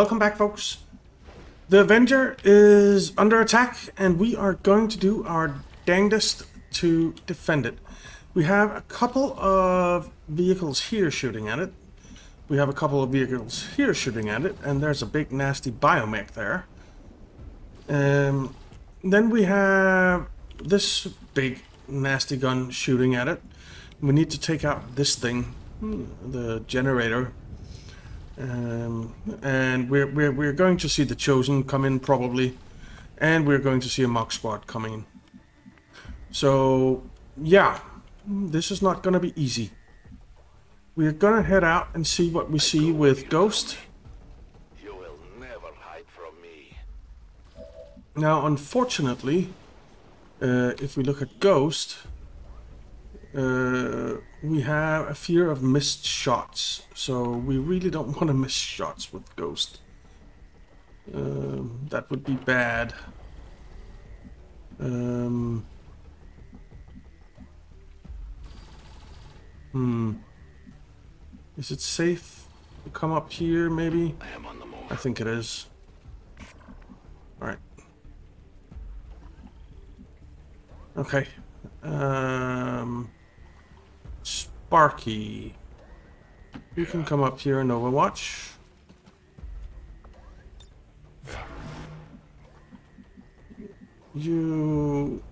Welcome back, folks. The Avenger is under attack, and we are going to do our dangdest to defend it. We have a couple of vehicles here shooting at it. We have a couple of vehicles here shooting at it, and there's a big nasty biomech there. Then we have this big nasty gun shooting at it. We need to take out this thing, the generator. And we're going to see the Chosen come in probably, and we're going to see a mock squad coming in. So yeah, this is not gonna be easy. We're gonna head out and see what we see with Ghost. You will never hide from me. Now, unfortunately, if we look at Ghost, we have a fear of missed shots, so we really don't want to miss shots with Ghost. That would be bad. Is it safe to come up here, maybe? I am on the move. I think it is. Alright. Okay. Sparky, you can come up here and overwatch. You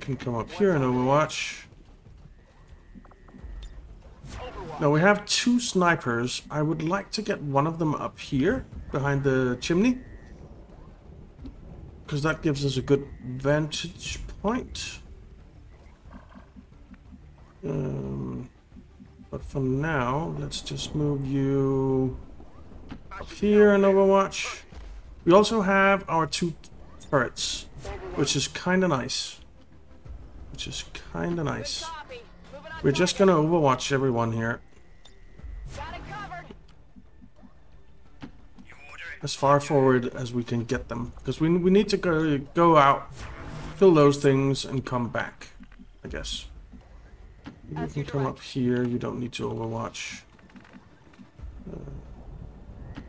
can come up here and overwatch. Now we have two snipers. I would like to get one of them up here behind the chimney, because that gives us a good vantage point. But for now, let's just move you up here and overwatch. We also have our two turrets, which is kind of nice. We're just going to overwatch everyone here. As far forward as we can get them, because we need to go out, kill those things, and come back, I guess. You can come up here, you don't need to overwatch.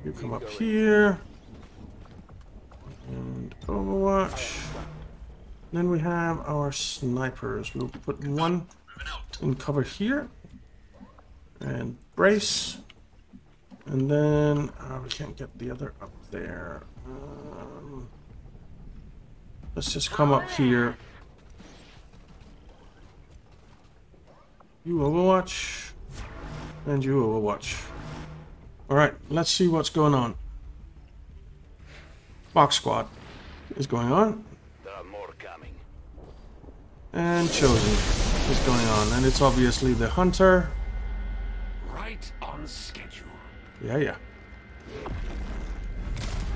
You come up here, and overwatch. Then we have our snipers. We'll put one in cover here, and brace. And then, we can't get the other up there. Let's just come up here. You overwatch, and you overwatch. Alright, let's see what's going on. Box Squad is going on. There are more coming. And Chosen is going on, and it's obviously the Hunter. Right on schedule. Yeah.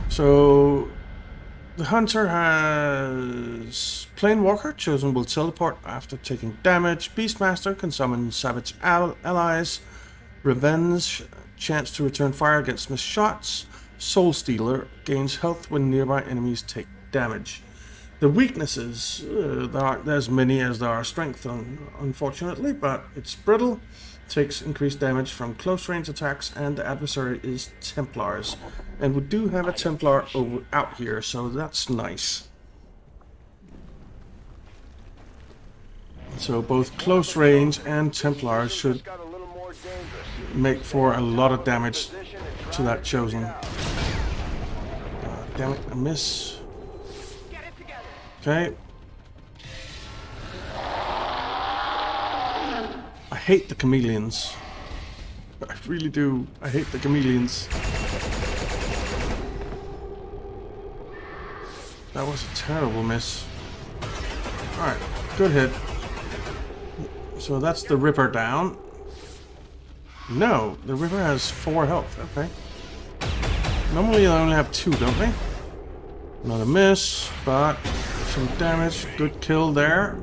So the Hunter has Plane Walker. Chosen will teleport after taking damage. Beastmaster can summon savage allies. Revenge, chance to return fire against missed shots. Soul Stealer gains health when nearby enemies take damage. The weaknesses, there are as many as there are strength, unfortunately, but it's brittle. Takes increased damage from close range attacks, and the adversary is Templars, and we do have a Templar out here, so that's nice. So both close range and Templars should make for a lot of damage to that Chosen. Damn it, I miss. Okay. I hate the chameleons. I really do. I hate the chameleons. That was a terrible miss. Alright, good hit. So that's the Ripper down. No, the Ripper has 4 health. Okay. Normally they only have 2, don't they? Another miss, but some damage. Good kill there.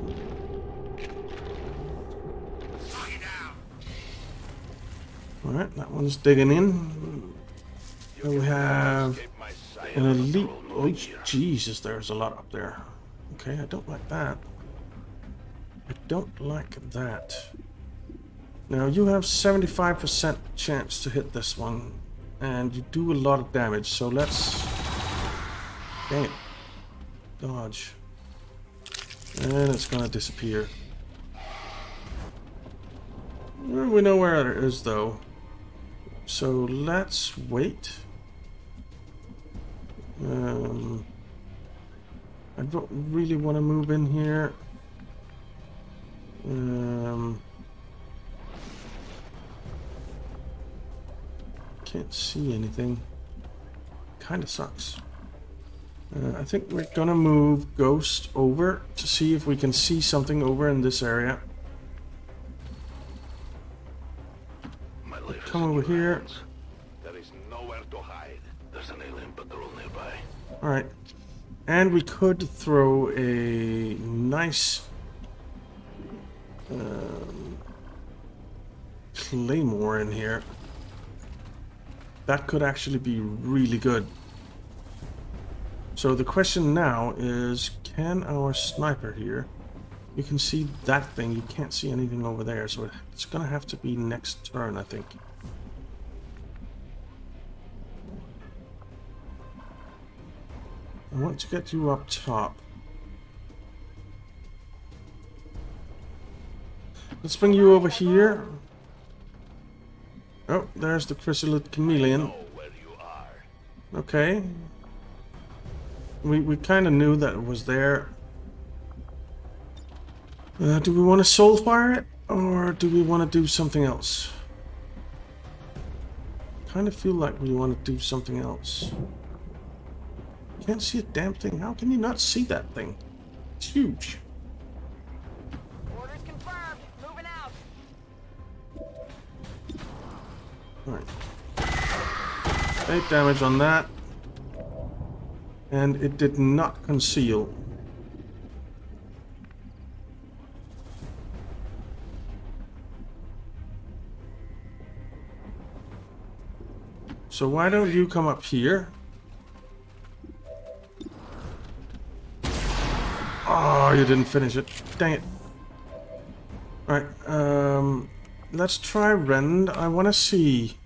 Alright, that one's digging in. Then we have an elite. Oh, Jesus, there's a lot up there. Okay, I don't like that. Now, you have 75% chance to hit this one. and you do a lot of damage, so let's... Dang it. Dodge. And it's gonna disappear. We know where it is though, so let's wait. I don't really want to move in here. Can't see anything. Kind of sucks. I think we're gonna move Ghost over to see if we can see something over in this area. Come over here. There is nowhere to hide. There's an alien patrol nearby. All right. And we could throw a nice claymore in here. That could actually be really good. So the question now is, can our sniper here... You can see that thing. You can't see anything over there, so it's going to have to be next turn, I think. I want to get you up top. Let's bring you over here. Oh, there's the Chrysalid chameleon. Okay. We kind of knew that it was there. Do we want to soul fire it, or do we want to do something else? Kind of feel like we want to do something else. Can't see a damn thing. How can you not see that thing? It's huge. Orders confirmed. Moving out. All right. 8 damage on that, and it did not conceal. So why don't you come up here? Oh, you didn't finish it. Dang it. Alright, let's try Rend. I want to see...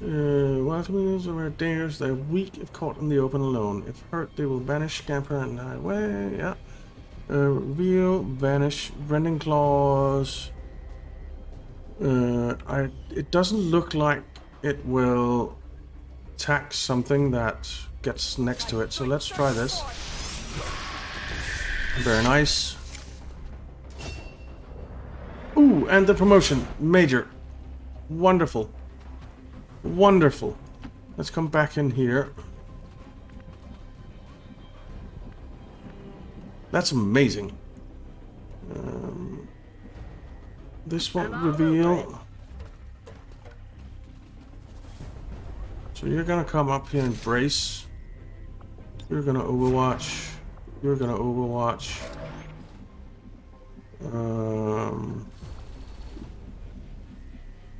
Wild Wheels are dangerous. They're weak if caught in the open alone. If hurt, they will vanish, scamper, and hide away. Yeah. Reveal, vanish, rending claws. It doesn't look like it will attack something that gets next to it, so let's try this. Very nice. Ooh, and the promotion, Major. Wonderful. Wonderful. Let's come back in here. That's amazing. This won't reveal. So you're gonna come up here and brace. You're gonna overwatch. You're gonna overwatch.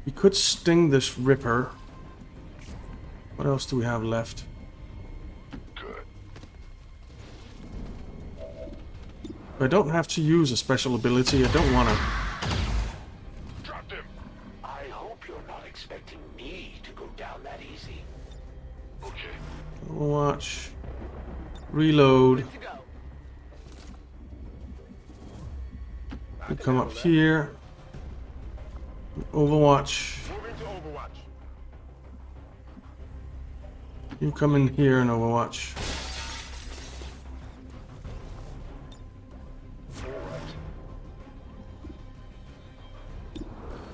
We could sting this Ripper. What else do we have left? Good. I don't have to use a special ability. I don't wanna. Dropped him. I hope you're not expecting me to go down that easy. Okay. Watch. Reload. We come up here. Overwatch. You come in here and overwatch.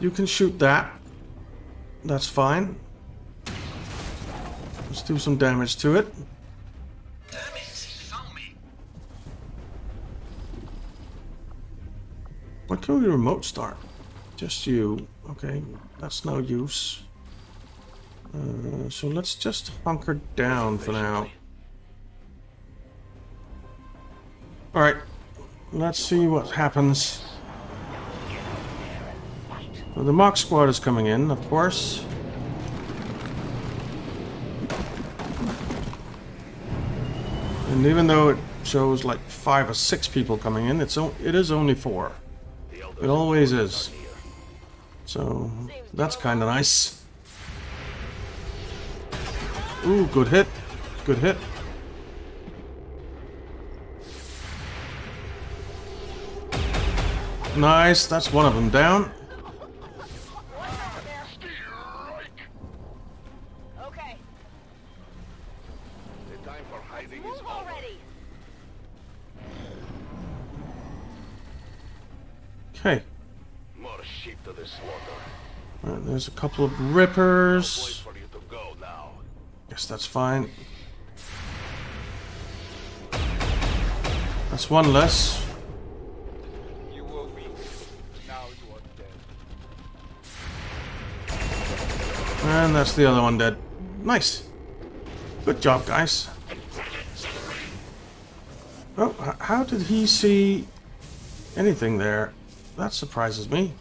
You can shoot that. That's fine. Let's do some damage to it. What can we remote start? Just you. Okay, that's no use. So let's just hunker down for now. Alright, let's see what happens. So the mock squad is coming in, of course. And even though it shows like 5 or 6 people coming in, it is only 4. It always is. So that's kind of nice. Ooh, good hit. Good hit. Nice, that's one of them down. Okay. The time for hiding is already. Okay. More sheep to this water. Right, there's a couple of rippers. No place for you to go now. Guess that's fine. That's one less. And that's the other one dead. Nice. Good job, guys. Oh, how did he see anything there? That surprises me.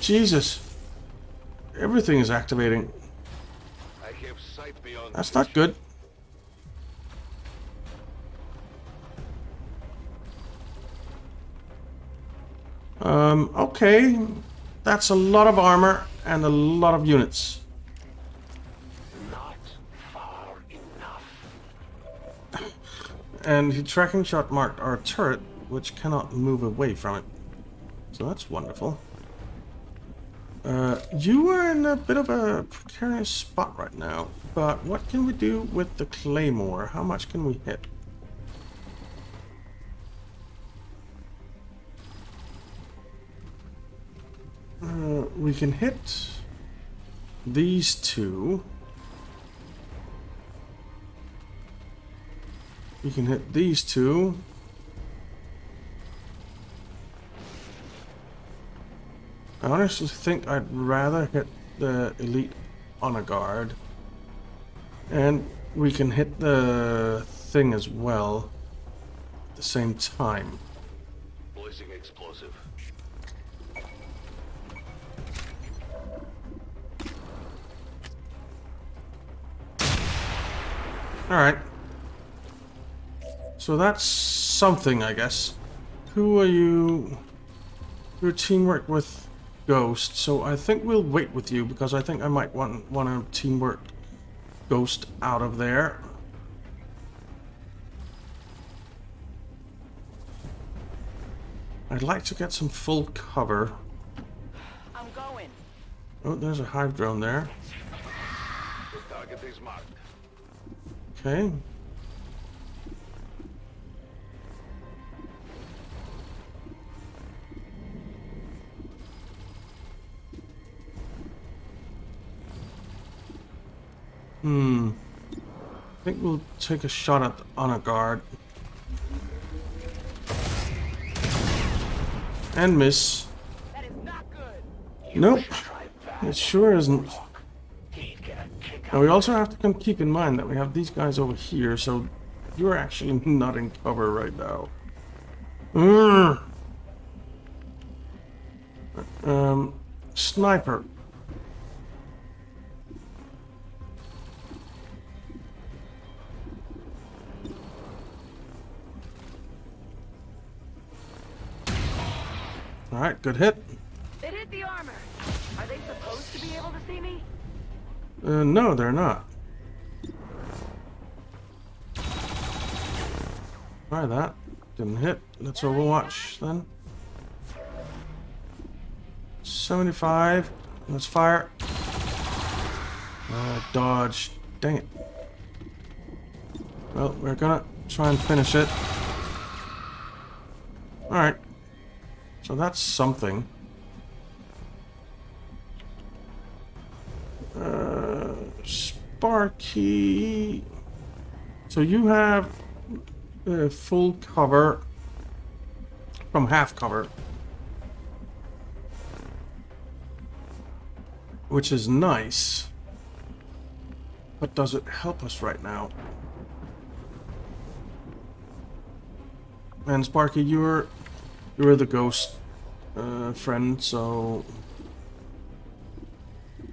Jesus. Everything is activating. That's not good. Okay. That's a lot of armor and a lot of units. Not far enough. And he tracking shot marked our turret, which cannot move away from it. So that's wonderful. You are in a bit of a precarious spot right now, but what can we do with the claymore? How much can we hit? We can hit these two. We can hit these two. I honestly think I'd rather hit the elite honor guard. And we can hit the thing as well at the same time. Placing explosive. Alright. So that's something, I guess. Who are you? Your teamwork with Ghost. So I think we'll wait with you, because I think I might want to teamwork Ghost out of there. I'd like to get some full cover. I'm going. Oh, there's a hive drone there. The target is marked. Okay. I think we'll take a shot at the honor guard. And miss. That is not good. Nope. It sure isn't. Now we also have to keep in mind that we have these guys over here, so you're actually not in cover right now. Sniper. Alright, good hit. It hit the armor. Are they supposed to be able to see me? No, they're not. Try that. Didn't hit. Let's overwatch then. 75. Let's fire. Dodge. Dang it. Well, we're gonna try and finish it. Alright. So that's something. Sparky. So you have full cover from half cover, which is nice, but does it help us right now? And Sparky, you're the ghost friend, so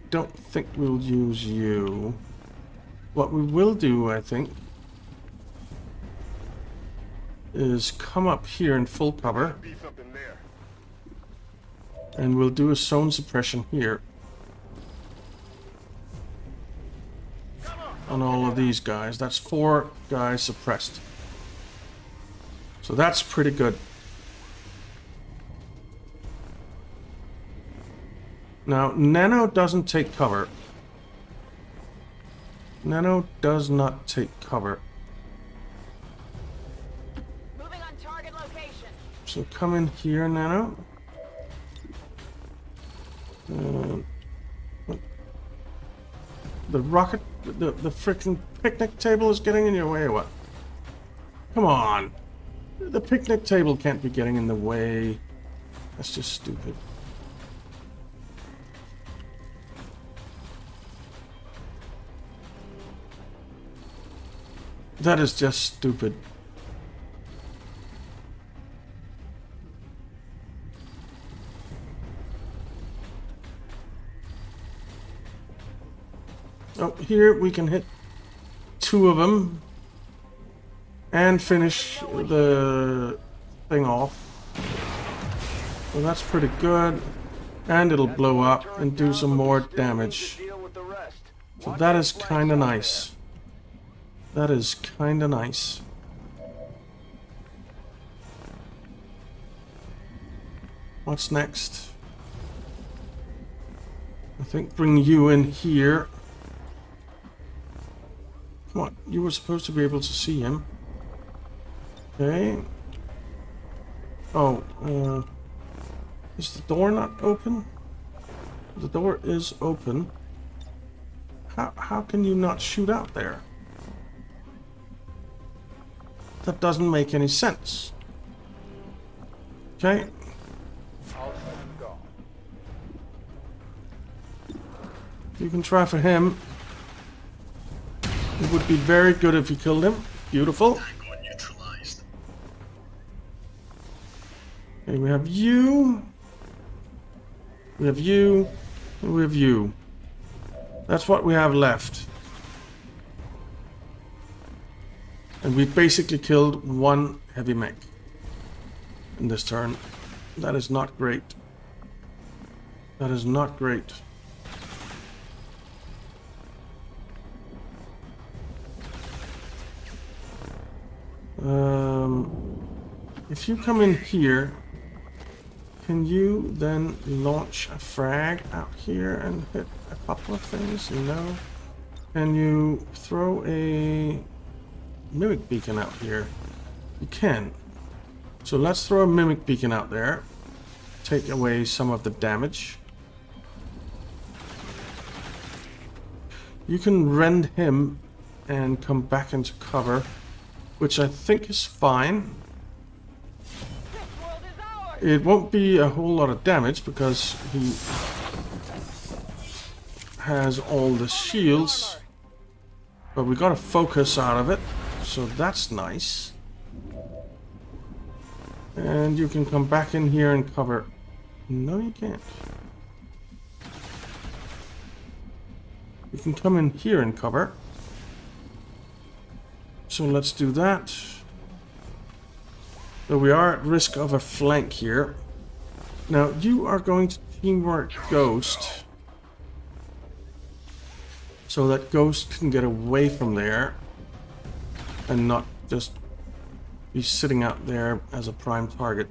don't think we'll use you. What we will do, I think, is come up here in full cover, and we'll do a zone suppression here. on all of these guys. That's 4 guys suppressed. So that's pretty good. Now, Nano doesn't take cover. Nano does not take cover. Moving on target location. So come in here, Nano. The rocket, the freaking picnic table is getting in your way, or what? Come on. The picnic table can't be getting in the way. That's just stupid. That is just stupid. Oh, here we can hit 2 of them and finish the thing off. Well, that's pretty good. And it'll blow up and do some more damage. So that is kind of nice. That is kind of nice. What's next? I think bring you in here. Come on, you were supposed to be able to see him. Okay. Oh, is the door not open? The door is open. How can you not shoot out there? That doesn't make any sense. Okay. You can try for him. It would be very good if you killed him. Beautiful. Okay, we have you. We have you. And we have you. That's what we have left. And we basically killed 1 heavy mech in this turn. That is not great. That is not great. If you come in here, can you then launch a frag out here and hit a couple of things? No. Can you throw a Mimic Beacon out here? You can. So let's throw a Mimic Beacon out there. Take away some of the damage. You can rend him and come back into cover, which I think is fine. It won't be a whole lot of damage because he has all the shields. But we got a focus out of it, so that's nice. And you can come back in here and cover. No, you can't. You can come in here and cover. So let's do that. So we are at risk of a flank here. Now you are going to teamwork Ghost, so that Ghost can get away from there and not just be sitting out there as a prime target.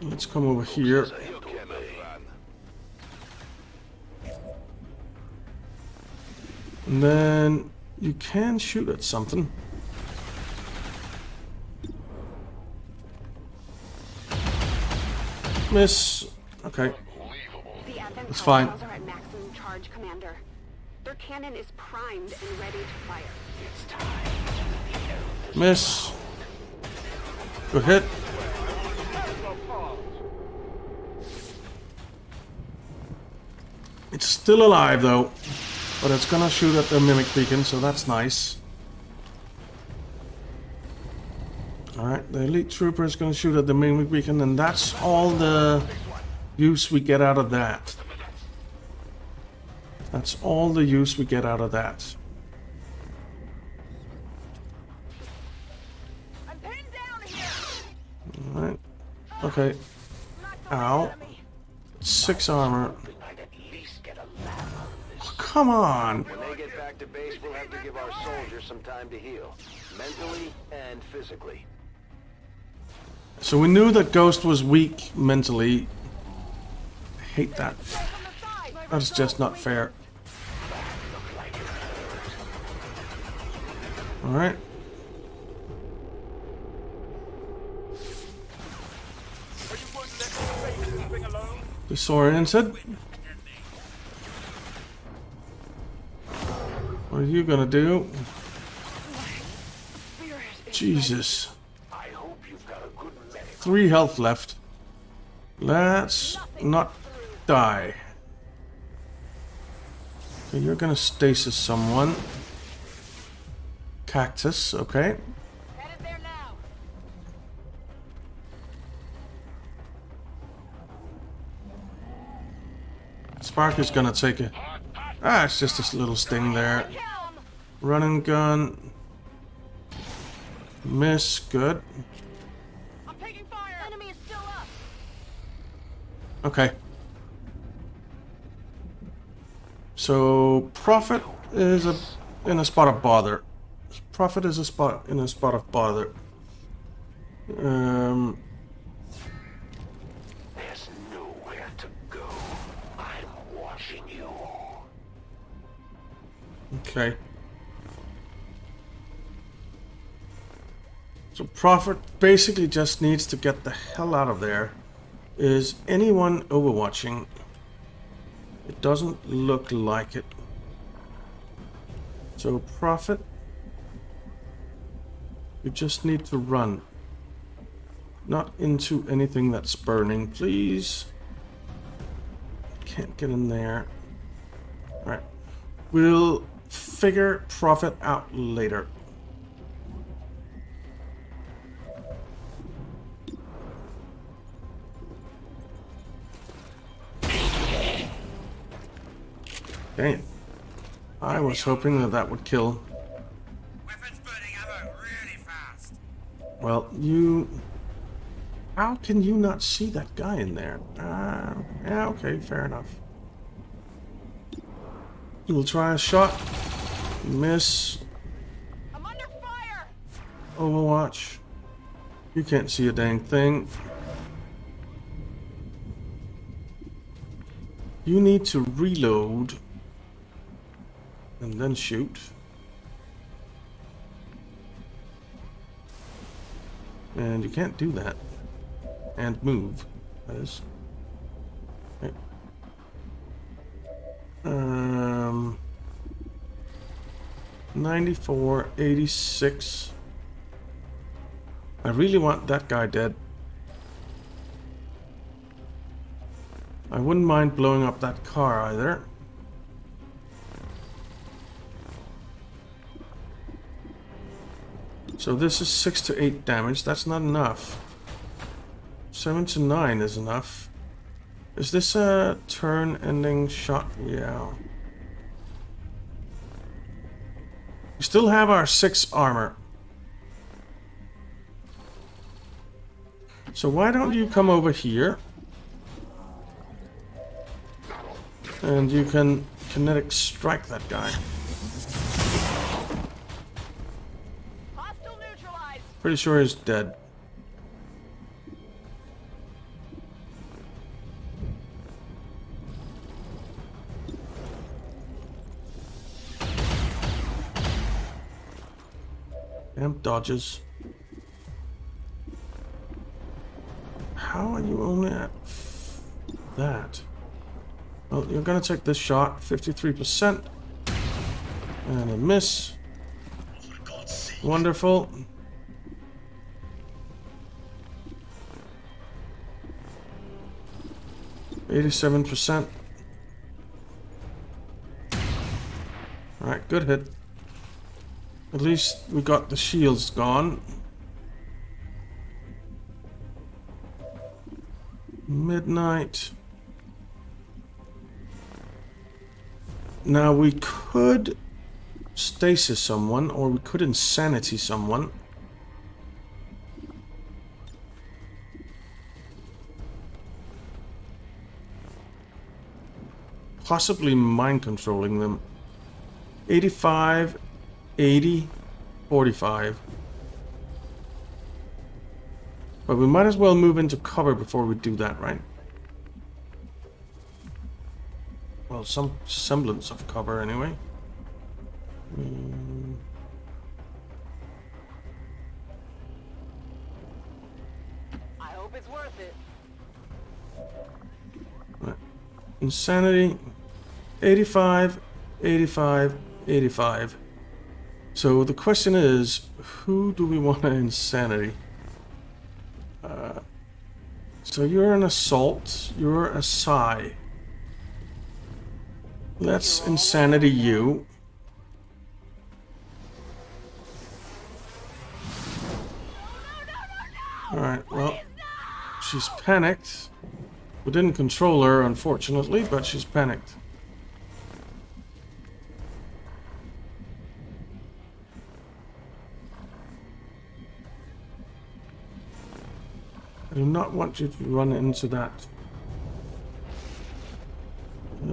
Let's come over here. And then you can shoot at something. Miss. Okay. It's fine. Are at maximum charge, Commander. Their cannon is primed and ready to fire. It's time. Miss. Good hit. It's still alive though. But it's gonna shoot at the Mimic Beacon, so that's nice. Alright, the Elite Trooper is gonna shoot at the Mimic Beacon, and that's all the use we get out of that. That's all the use we get out of that. I'm pinned down here. Okay. Ow. 6 armor. Oh, come on. When they get back to base, we'll have to give our soldiers some time to heal, mentally and physically. So we knew that Ghost was weak mentally. I hate that. That's just not fair. All right. We saw it and said, what are you gonna do? Jesus. 3 health left. Let's not die. Okay, you're gonna stasis someone. Cactus, okay. Spark is gonna take it. Ah, it's just this little sting there. Running gun. Miss, good. Okay. So Prophet is in a spot of bother. Prophet is in a spot of bother. There's nowhere to go. I'm watching you. Okay. So Prophet basically just needs to get the hell out of there. Is anyone overwatching? It doesn't look like it. So Prophet, you just need to run. Not into anything that's burning, please. Can't get in there. Alright. We'll figure Prophet out later. Dang it. I was hoping that that would kill. Weapons burning ammo really fast. Well, you... How can you not see that guy in there? Yeah, okay, fair enough. We'll try a shot. Miss. I'm under fire. Overwatch. You can't see a dang thing. You need to reload. And then shoot. And you can't do that. And move. That is. Okay. Um, 94, 86. I really want that guy dead. I wouldn't mind blowing up that car either. So this is 6 to 8 damage. That's not enough. 7 to 9 is enough. Is this a turn-ending shot? Yeah. We still have our 6 armor. So why don't you come over here? And you can kinetic strike that guy. Pretty sure he's dead. Damn dodges. How are you only at that? Well, you're gonna take this shot, 53%. And a miss. Wonderful. %. Alright, good hit. At least we got the shields gone. Midnight. Now we could stasis someone, or we could insanity someone. possibly mind controlling them. 85, 80, 45. But we might as well move into cover before we do that, right? Well, some semblance of cover anyway. I hope it's worth it. Right. Insanity. 85, 85, 85. So the question is, who do we want to insanity? So you're an assault, you're a psi. Let's insanity you. Alright, well, she's panicked. We didn't control her, unfortunately, but she's panicked. I do not want you to run into that. You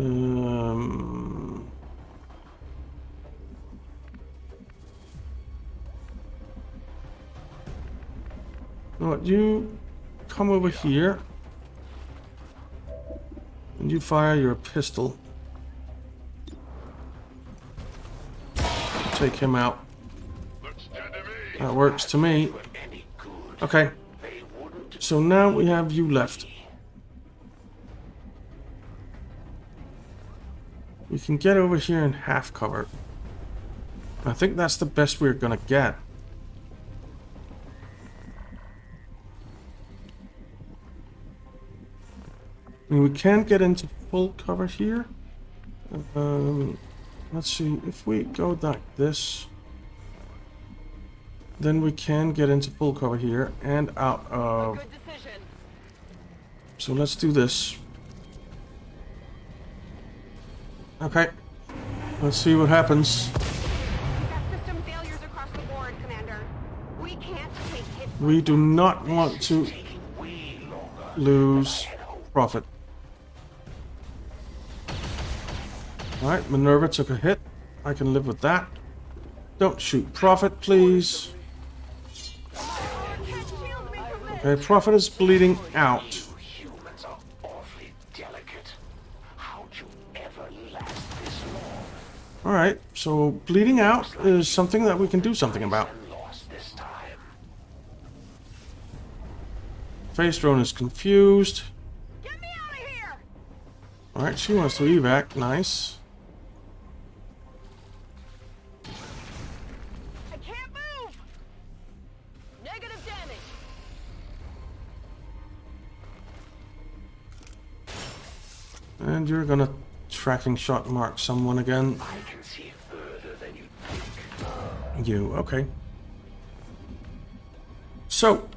know what, you come over here and you fire your pistol. Take him out. That works to me. Okay. So now we have you left. We can get over here in half cover. I think that's the best we're gonna get. I mean, we can't get into full cover here. Let's see, if we go like this, then we can get into full cover here and out of... So let's do this. Okay. Let's see what happens. System failures across the board, Commander. We can't take hits. We do not want to lose profit. Alright, Minerva took a hit. I can live with that. Don't shoot Prophet, please. Okay, Prophet is bleeding out. Humans are awfully delicate. How'd you ever last this long? All right, so bleeding out is something that we can do something about. Face drone is confused. Get me out of here! All right, she wants to evac. Nice. And you're gonna tracking shot mark someone again. I can see further than you think. You, okay. So,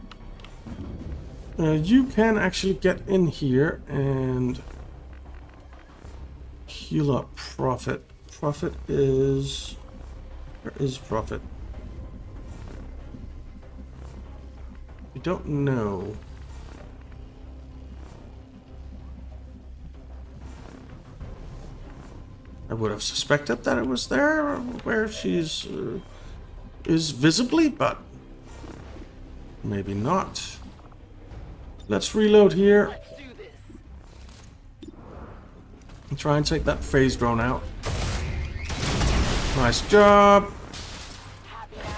you can actually get in here and heal up Prophet. Prophet is... Where is Prophet? We don't know. I would have suspected that it was there where she's is visibly, but maybe not. Let's reload here. Let's do this. And try and take that phase drone out. Nice job. Happy now.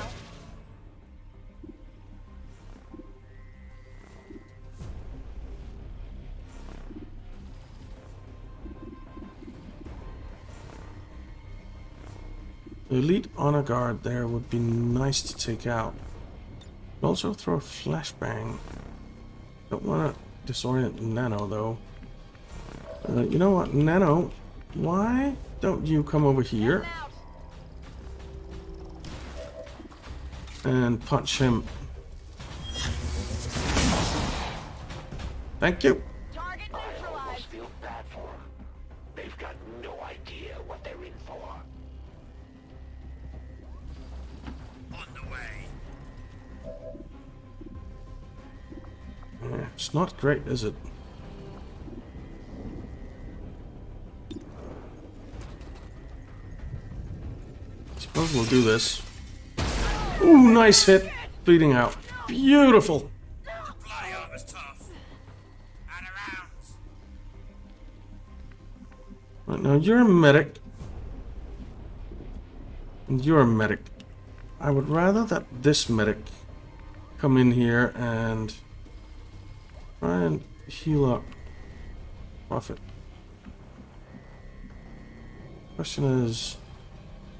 Elite honor guard there would be nice to take out. Also throw a flashbang. Don't want to disorient Nano though. You know what, Nano? Why don't you come over here and punch him? Thank you. Target neutralized. They've got no idea what they're in for. It's not great, is it? Well, we'll do this. Ooh, nice hit. Bleeding out. Beautiful. Right, now you're a medic. And you're a medic. I would rather that this medic come in here and try and heal up Prophet. Question is,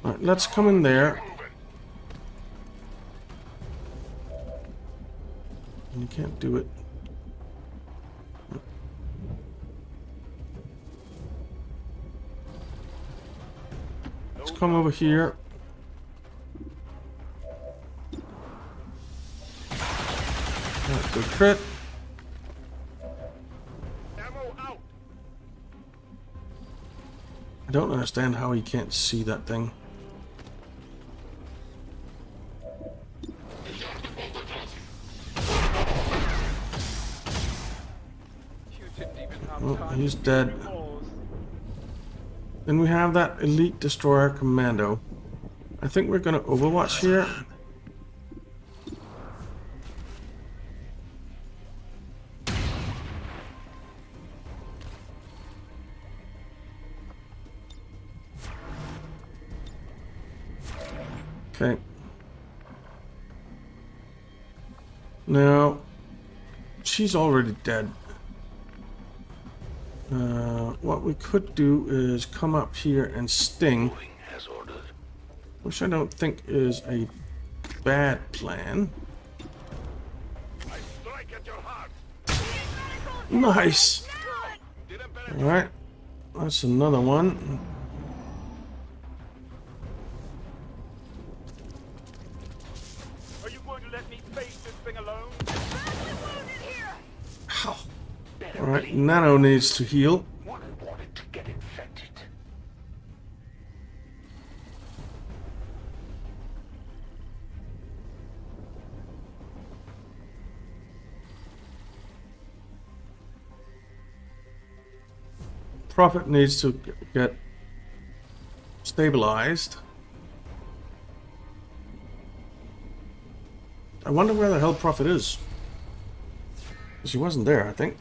all right, let's come in there. You can't do it. Let's come over here. Right, good crit. I don't understand how he can't see that thing. Oh, he's dead. Then we have that elite destroyer commando. I think we're gonna overwatch here. Okay. Now, she's already dead. What we could do is come up here and sting, which I don't think is a bad plan. I strike at your heart. Nice. All right, that's another one. Are you going to let me face this thing alone? Ow. All right, Nano needs to heal. Prophet needs to get stabilized. I wonder where the hell Prophet is. Because he wasn't there, I think.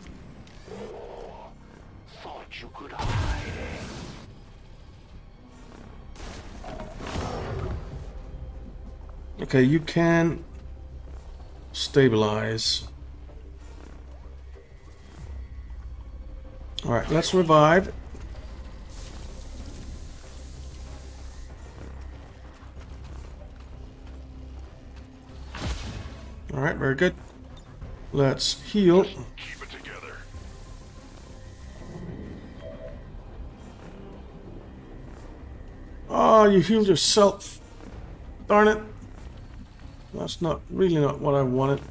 Thought you could hide it. Okay, you can stabilize. All right, let's revive. All right, very good. Let's heal. Keep it together. Oh, you healed yourself. Darn it. That's not really not what I wanted.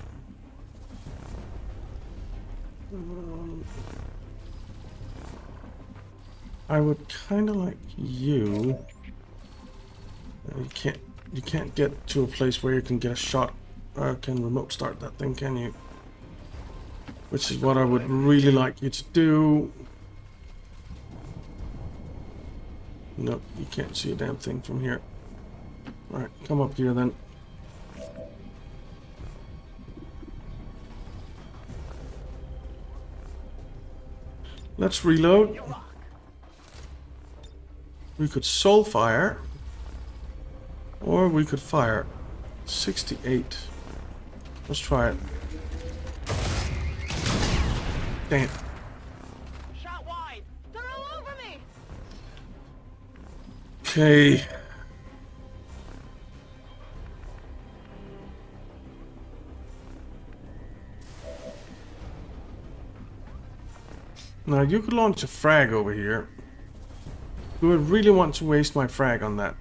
I would kind of like you. You can't get to a place where you can get a shot or can remote start that thing, can you? Which is what I would really like you to do. Nope, you can't see a damn thing from here. All right, come up here then. Let's reload. We could soul fire, or we could fire. 68. Let's try it. Dang it. Shot wide. They're all over me. Okay. Now you could launch a frag over here. Do I really want to waste my frag on that?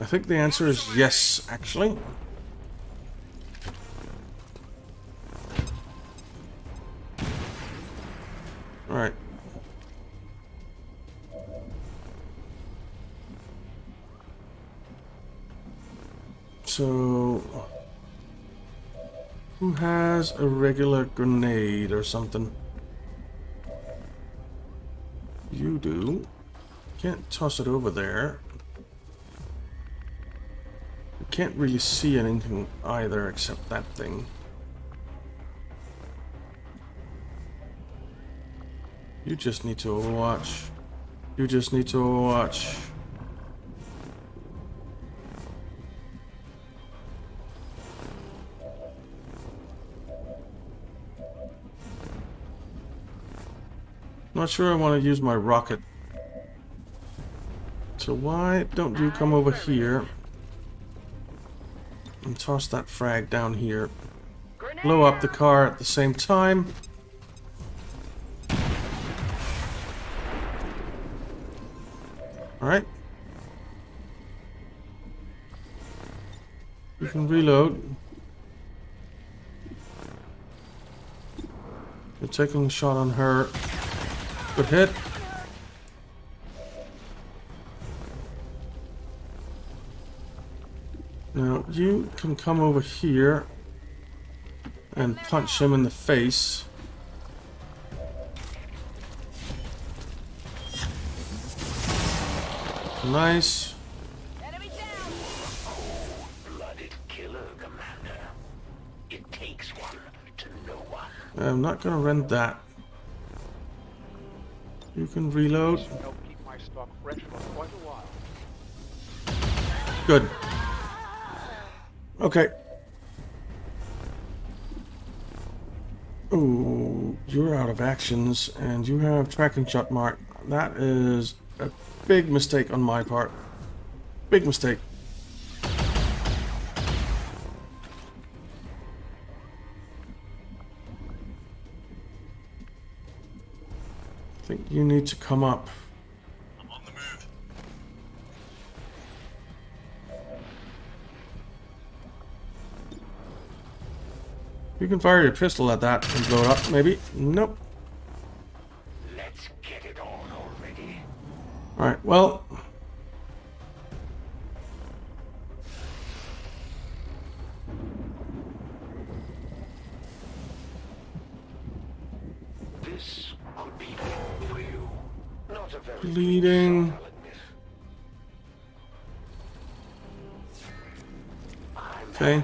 I think the answer is yes, actually. All right. So... who has a regular grenade or something? You do. Can't toss it over there. You can't really see anything either except that thing. You just need to overwatch. You just need to overwatch. Not sure I want to use my rocket. So why don't you come over here and toss that frag down here. Blow up the car at the same time. Alright. You can reload. You're taking a shot on her. Good hit. Now you can come over here and punch him in the face. Nice. Enemy down. Oh, blooded killer, Commander. It takes one to know one. I'm not gonna rent that. You can reload. I'll keep my stock fresh for quite a while. Good. Okay. Ooh, you're out of actions and you have tracking shot mark. That is a big mistake on my part. Big mistake. I think you need to come up. I'm on the move. You can fire your pistol at that and blow it up, maybe. Nope. Alright, well, this could be for you. Not a very bleeding. Okay.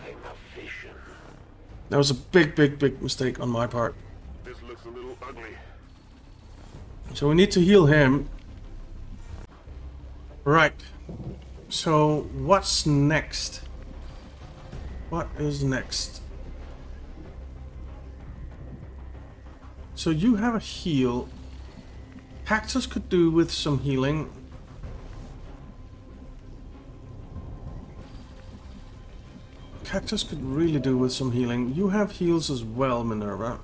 That was a big mistake on my part. This looks a little ugly. So we need to heal him. Right, so what's next? What is next? So you have a heal. Cactus could do with some healing. Cactus could really do with some healing. You have heals as well, Minerva.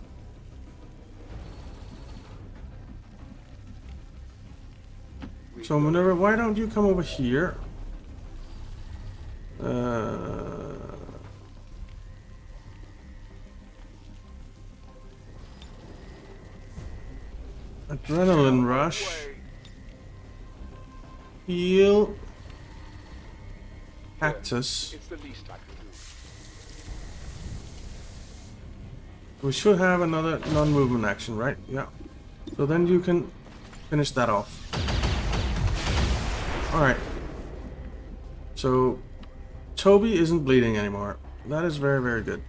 So Minerva, why don't you come over here? Adrenaline rush. Heal. Cactus. We should have another non-movement action, right? Yeah. So then you can finish that off. Alright, so Toby isn't bleeding anymore. That is very good.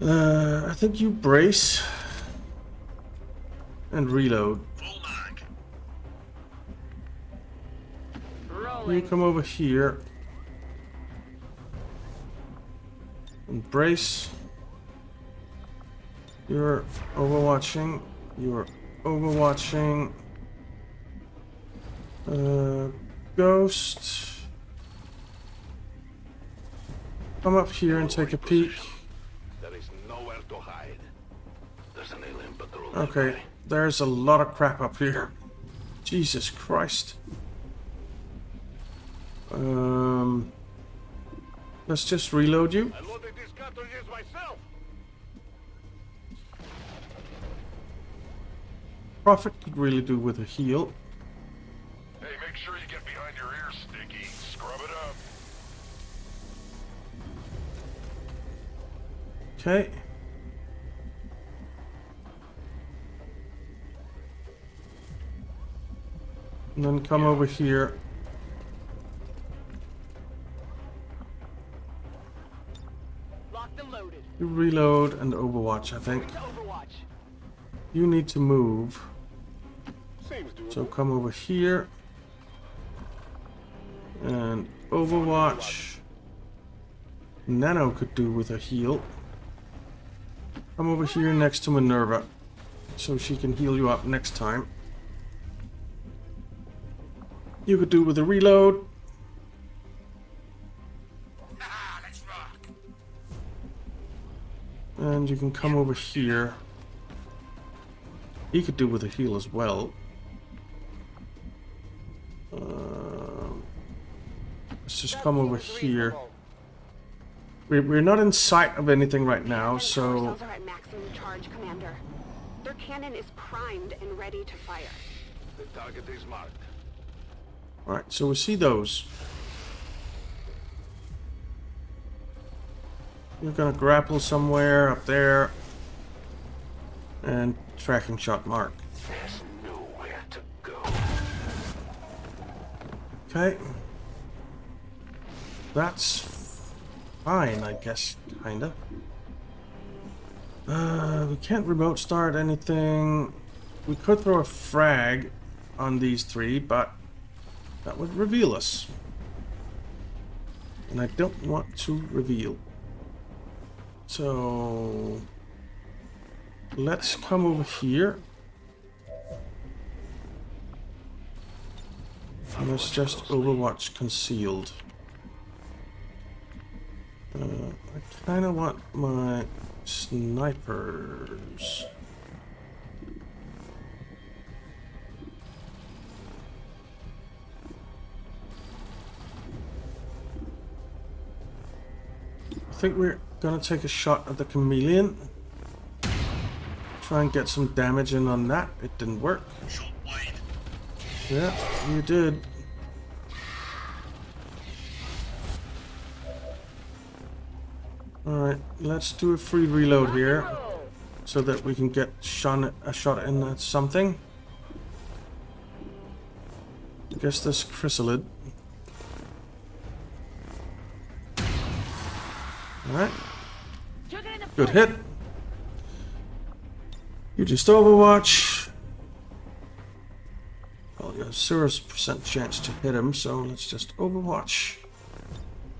I think you brace and reload. You come over here and brace. You're overwatching. You're overwatching. Ghost, come up here and take a peek. There is nowhere to hide. There's an alien patrol. Okay, there's a lot of crap up here. Jesus Christ. Let's just reload you. I loaded these cartridges myself. Prophet could really do with a heal. Okay. And then come over here. Locked and loaded. You reload and overwatch, I think. You need to move. So come over here. And overwatch. Nano could do with a heal. Come over here next to Minerva, so she can heal you up next time. You could do with a reload. Let's rock. And you can come over here. He could do with a heal as well. Let's just come over here. We're not in sight of anything right now, so are at maximum charge, Commander. Their cannon is primed and ready to fire. The target is marked. All right, so we see those. You're gonna grapple somewhere up there and tracking shot mark. There's nowhere to go. Okay, that's fine, I guess, kinda. We can't remote start anything. We could throw a frag on these three, but that would reveal us. And I don't want to reveal. So let's come over here. And let's just overwatch concealed. I kind of want my snipers. I think we're gonna take a shot at the chameleon. Try and get some damage in on that. It didn't work. Yeah, you did. Alright, let's do a free reload here, so that we can get a shot in at something. I guess this Chrysalid. Alright. Good hit. You just overwatch. Well, you have 0% chance to hit him, so let's just overwatch.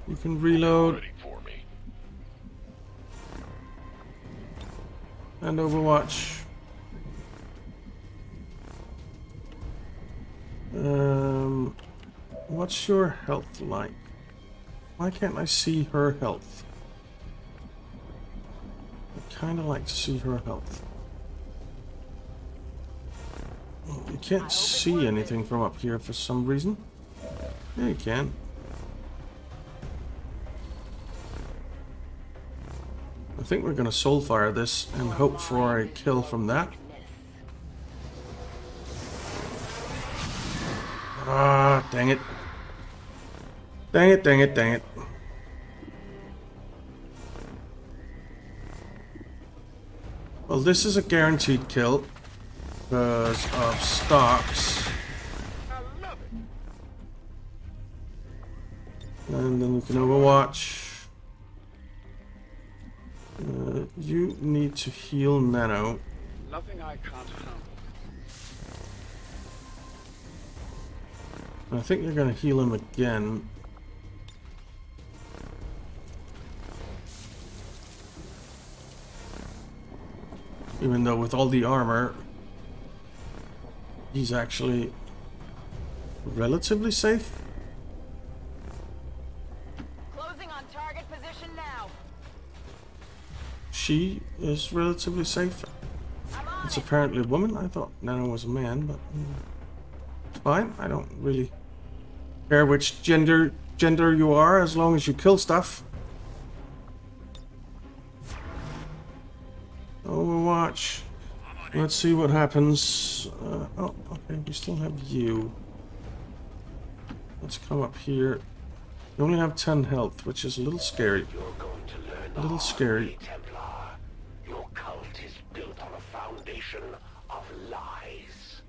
You can reload. And overwatch. What's your health like? Why can't I see her health? I kind of like to see her health. Oh, you can't see anything from up here for some reason. Yeah, you can. I think we're gonna soulfire this and hope for a kill from that. Ah, dang it. Dang it, dang it, dang it. Well, this is a guaranteed kill because of stocks. And then we can overwatch. You need to heal Nano. Nothing I can't help. I think you're gonna heal him again. Even though with all the armor, he's actually relatively safe. She is relatively safe. It's apparently a woman. I thought Nano was a man, but it's fine. I don't really care which gender you are, as long as you kill stuff. Overwatch. Let's see what happens. Oh, okay. We still have you. Let's come up here. You only have 10 health, which is a little scary. A little scary. Built on a foundation of lies.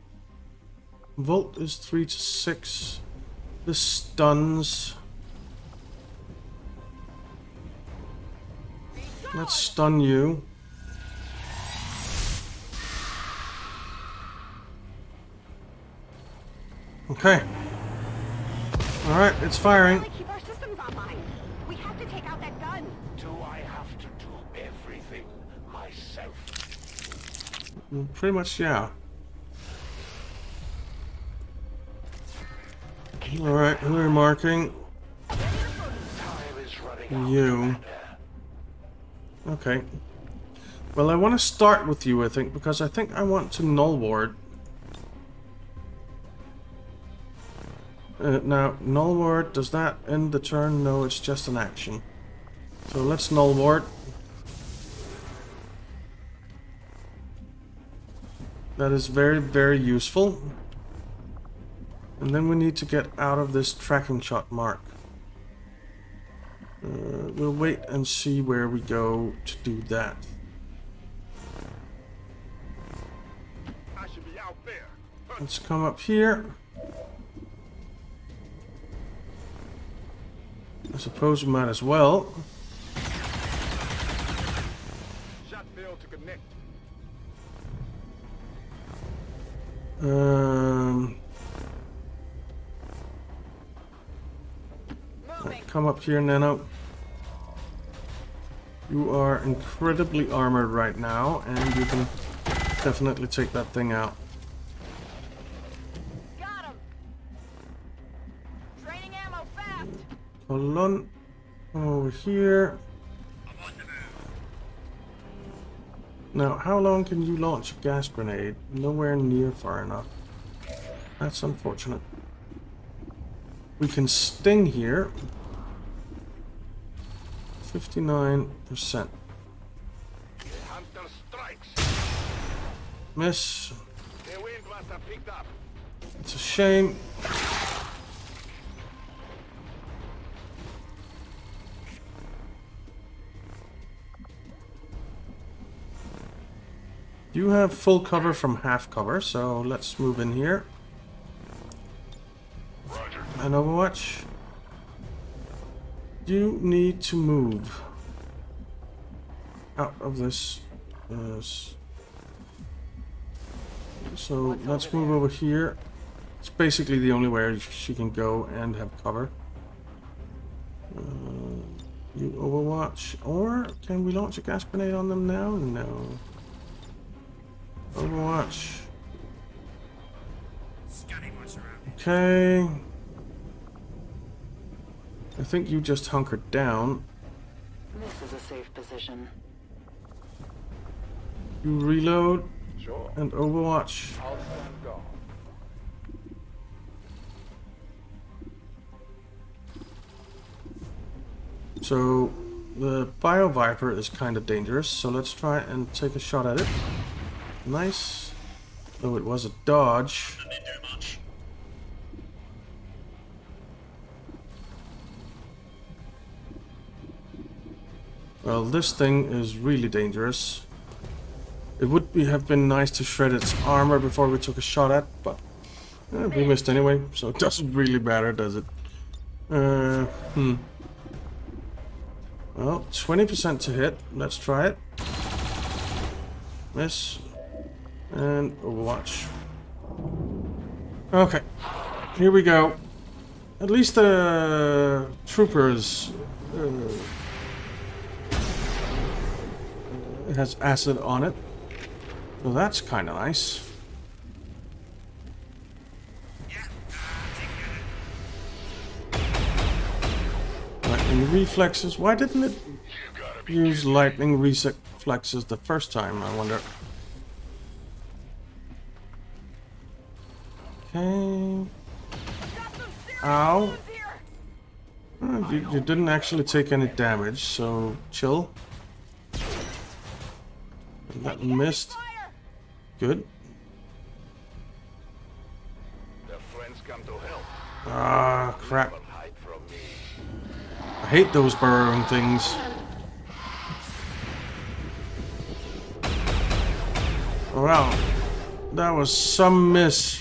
Volt is 3 to 6. The stuns. Let's stun you. Okay. All right, it's firing. Keep our systems online. We have to take out that gun. Do I have to do everything myself? Pretty much, yeah. All right, who are you marking? You. Okay. Well, I want to start with you, I think, because I think I want to null ward. Now, null ward, does that end the turn? No, it's just an action. So let's null ward. That is very, very useful. And then we need to get out of this tracking shot mark. We'll wait and see where we go to do that. I should be out there. Let's come up here. I suppose we might as well. Shot failed to connect. Come up here, Nano. You are incredibly armored right now, and you can definitely take that thing out. Hold on, over here. Now, how long can you launch a gas grenade? Nowhere near far enough. That's unfortunate. We can sting here. 59%. Miss. It's a shame. You have full cover from half cover, so let's move in here. Roger. And Overwatch, you need to move out of this. So let's move over here. It's basically the only way she can go and have cover. You Overwatch, or can we launch a gas grenade on them now? No. Overwatch. Okay. I think you just hunkered down. This is a safe position. You reload. Sure. And Overwatch. So the Bio Viper is kind of dangerous, so let's try and take a shot at it. Nice. Though it was a dodge. Didn't do much. Well, this thing is really dangerous. It would have been nice to shred its armor before we took a shot at, but we missed anyway, so it doesn't really matter, does it? Well, 20% to hit. Let's try it. Miss. And Overwatch. Okay, here we go. At least the troopers has acid on it. Well, that's kind of nice. Lightning reflexes. Why didn't it use lightning reflexes the first time, I wonder? Okay. Ow. Oh, you didn't actually take any damage, so chill. And that missed. Good. Ah, crap. I hate those burrowing things. Wow. That was some miss.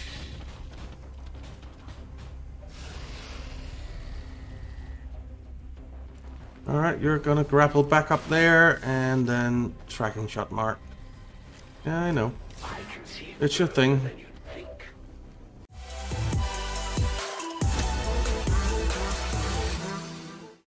Alright, you're gonna grapple back up there and then tracking shot mark. Yeah, I know. It's your thing.